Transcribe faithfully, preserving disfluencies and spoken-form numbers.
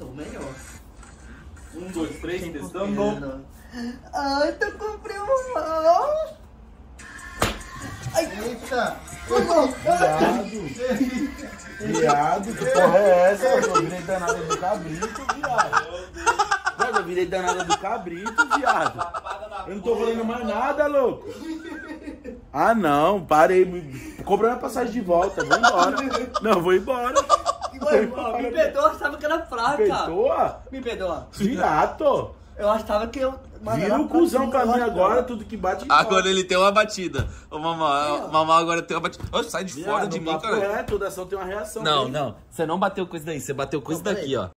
tô melhor. Um, dois, três, tô testando. Ai, tô com pressão. Eita! Viado! Viado, que porra é essa? Eu virei danada do cabrito, viado. Eu virei danada do cabrito, viado. Eu não tô falando mais nada, louco. Ah, não, parei. Comprei minha passagem de volta, vou embora. Não, vou embora. Foi, mano, me perdoa, sabe que era fraca. Me perdoa? Me perdoa. Viado. Eu achava que eu... Vira o cuzão pra mim agora, tudo que bate de agora volta. Ele tem uma batida. O mamá, o mamá agora tem uma batida. Ô, sai de viado, fora de mim, cara. É, toda ação tem uma reação. Não, mesmo. Não. Você não bateu coisa daí, você bateu coisa não, daqui, ó.